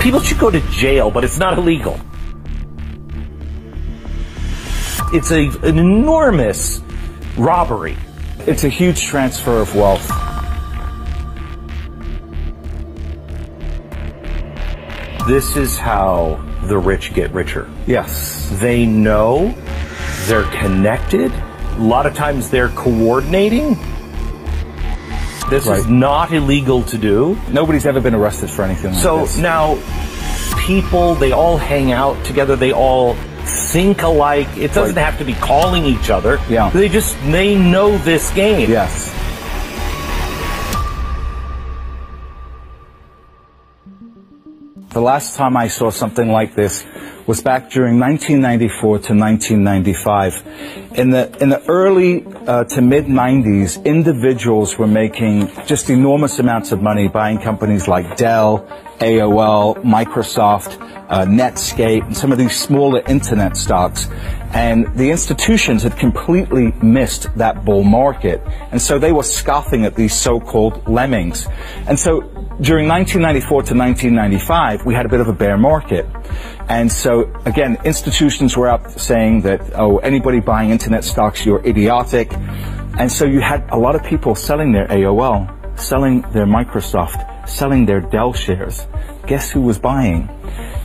People should go to jail, but it's not illegal. It's an enormous robbery. It's a huge transfer of wealth. This is how the rich get richer. Yes. They know, they're connected. A lot of times they're coordinating. This is not illegal to do. Nobody's ever been arrested for anything like this. So now people, they all hang out together. They all think alike. It doesn't have to be calling each other. Yeah. They know this game. Yes. The last time I saw something like this was back during 1994 to 1995. In the early to mid 90s, individuals were making just enormous amounts of money buying companies like Dell, AOL, Microsoft, Netscape, and some of these smaller internet stocks. And the institutions had completely missed that bull market. And so they were scoffing at these so-called lemmings. And so during 1994 to 1995, we had a bit of a bear market. And so, again, institutions were out saying that, oh, anybody buying internet stocks, you're idiotic. And so you had a lot of people selling their AOL, selling their Microsoft, selling their Dell shares. Guess who was buying?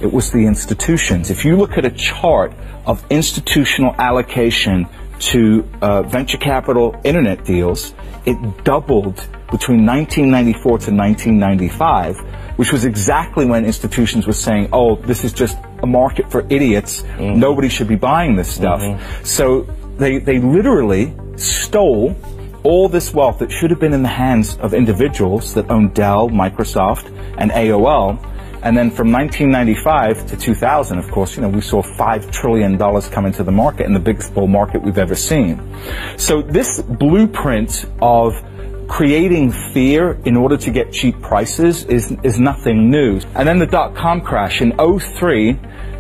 It was the institutions. If you look at a chart of institutional allocation to venture capital internet deals, it doubled between 1994 to 1995, which was exactly when institutions were saying, oh, this is just a market for idiots. Mm-hmm. Nobody should be buying this stuff. Mm-hmm. So they literally stole all this wealth that should have been in the hands of individuals that owned Dell, Microsoft, and AOL. And then from 1995 to 2000, of course, you know, we saw $5 trillion come into the market in the biggest bull market we've ever seen. So this blueprint of creating fear in order to get cheap prices is nothing new. And then the dot-com crash in 03,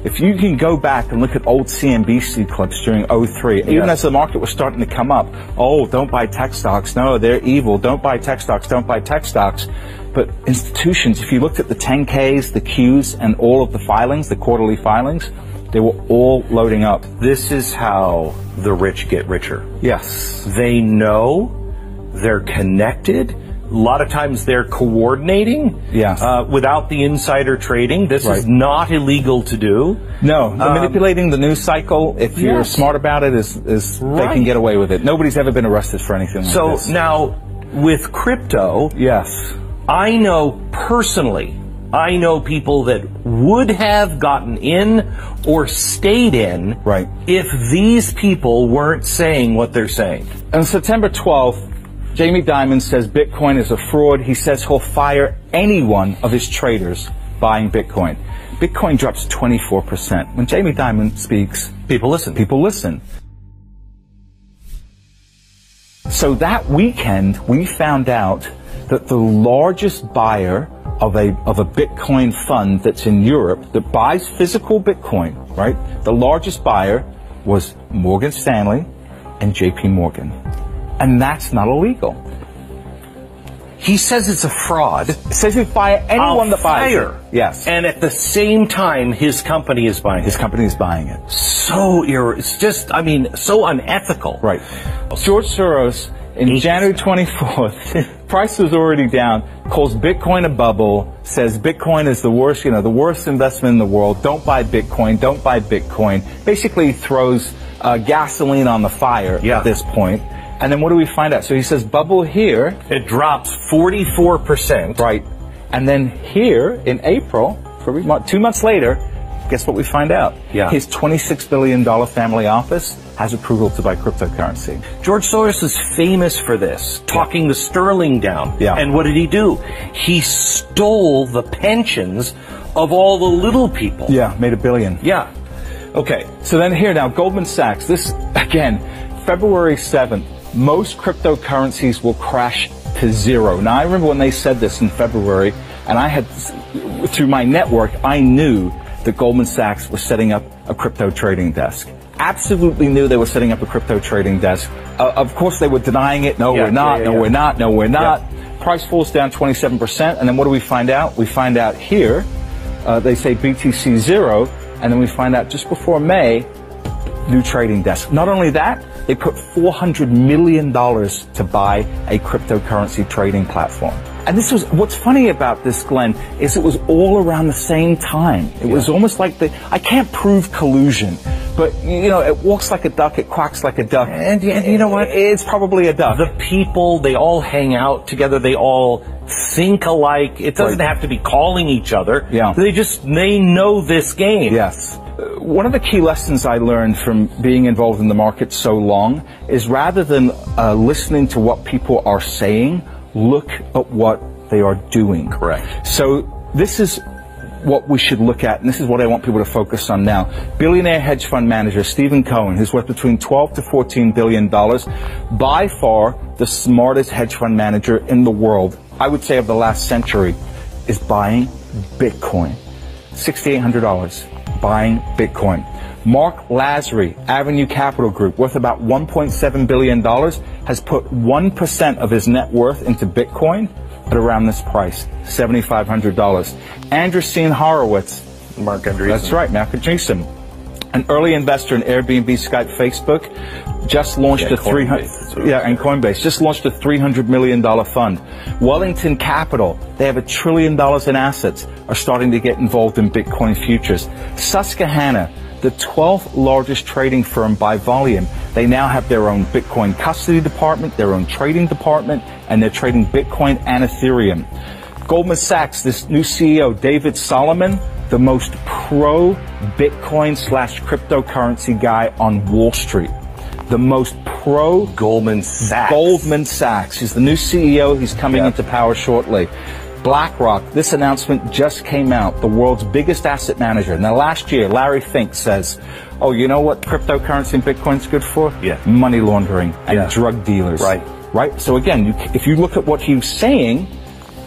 if you can go back and look at old CNBC clips during 03, even as the market was starting to come up, oh, don't buy tech stocks, no, they're evil, don't buy tech stocks, don't buy tech stocks. But institutions, if you looked at the 10Ks, the Qs, and all of the filings, the quarterly filings, they were all loading up. This is how the rich get richer. Yes. They know, they're connected. A lot of times they're coordinating without the insider trading. This is not illegal to do. No, manipulating the news cycle, if you're smart about it, they can get away with it. Nobody's ever been arrested for anything like this. So now, with crypto, I know personally, I know people that would have gotten in or stayed in if these people weren't saying what they're saying. On September 12th, Jamie Dimon says Bitcoin is a fraud. He says he'll fire any one of his traders buying Bitcoin. Bitcoin drops 24%. When Jamie Dimon speaks, people listen. People listen. So that weekend, we found out that the largest buyer of a Bitcoin fund that's in Europe that buys physical Bitcoin, the largest buyer was Morgan Stanley and JP Morgan. And that's not illegal. He says it's a fraud. Says he'd fire anyone that buys it. Yes. And at the same time, his company is buying it. His company is buying it. So it's just, I mean, so unethical. Right. George Soros, in January 24th, price was already down, calls Bitcoin a bubble, says Bitcoin is the worst, you know, the worst investment in the world. Don't buy Bitcoin. Don't buy Bitcoin. Basically throws gasoline on the fire at this point. And then what do we find out? So he says bubble here. It drops 44%. Right. And then here in April, 2 months later, guess what we find out? Yeah. His $26 billion family office has approval to buy cryptocurrency. George Soros is famous for this, talking the sterling down. Yeah. And what did he do? He stole the pensions of all the little people. Yeah, made $1 billion. Yeah. Okay. So then here now, Goldman Sachs, this, again, February 7th. Most cryptocurrencies will crash to zero. Now, I remember when they said this in February, and I had, through my network, I knew that Goldman Sachs was setting up a crypto trading desk. Absolutely knew they were setting up a crypto trading desk. Of course, they were denying it. No, we're not. No, we're not. No, we're not. Price falls down 27%. And then what do we find out? We find out here They say BTC zero, and then we find out just before May, new trading desk. Not only that, they put $400 million to buy a cryptocurrency trading platform. And this was, what's funny about this, Glenn, is it was all around the same time. It was almost like the, I can't prove collusion, but you know, it walks like a duck, it quacks like a duck, and you know what? It's probably a duck. The people, they all hang out together, they all think alike. It doesn't have to be calling each other. Yeah. They know this game. Yes. One of the key lessons I learned from being involved in the market so long is rather than listening to what people are saying, look at what they are doing. Correct. So this is what we should look at, and this is what I want people to focus on now. Billionaire hedge fund manager Stephen Cohen, who's worth between $12 to $14 billion, by far the smartest hedge fund manager in the world, I would say of the last century, is buying Bitcoin. $6,800. Buying Bitcoin. Mark Lasry, Avenue Capital Group, worth about $1.7 billion, has put 1% of his net worth into Bitcoin at around this price, $7,500. Andreessen Horowitz. Mark Andreessen. That's right, Mark Andreessen. An early investor in Airbnb, Skype, Facebook, just launched a Coinbase just launched a $300 million fund. Wellington Capital, they have $1 trillion in assets, are starting to get involved in Bitcoin futures. Susquehanna, the 12th largest trading firm by volume, they now have their own Bitcoin custody department, their own trading department, and they're trading Bitcoin and Ethereum. Goldman Sachs, this new CEO, David Solomon, the most pro-Bitcoin / cryptocurrency guy on Wall Street. The most pro Goldman Sachs. Goldman Sachs. He's the new CEO. He's coming into power shortly. BlackRock, this announcement just came out, the world's biggest asset manager. Now, last year, Larry Fink says, oh, you know what cryptocurrency and Bitcoin's good for? Yeah. Money laundering and drug dealers. Right. Right? So again, if you look at what he's saying,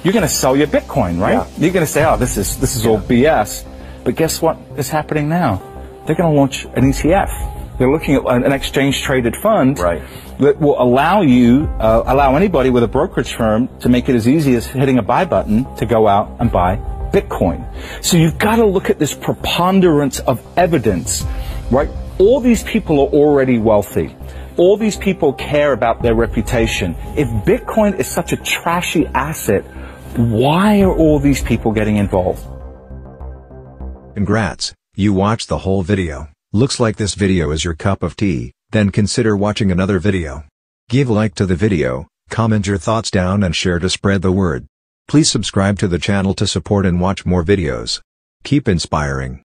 you're going to sell your Bitcoin, right? Yeah. You're going to say, oh, this is all BS. But guess what is happening now? They're going to launch an ETF. They're looking at an exchange-traded fund that will allow you, allow anybody with a brokerage firm to make it as easy as hitting a buy button to go out and buy Bitcoin. So you've got to look at this preponderance of evidence, right? All these people are already wealthy. All these people care about their reputation. If Bitcoin is such a trashy asset, why are all these people getting involved? Congrats, you watched the whole video. Looks like this video is your cup of tea, then consider watching another video. Give a like to the video, comment your thoughts down and share to spread the word. Please subscribe to the channel to support and watch more videos. Keep inspiring.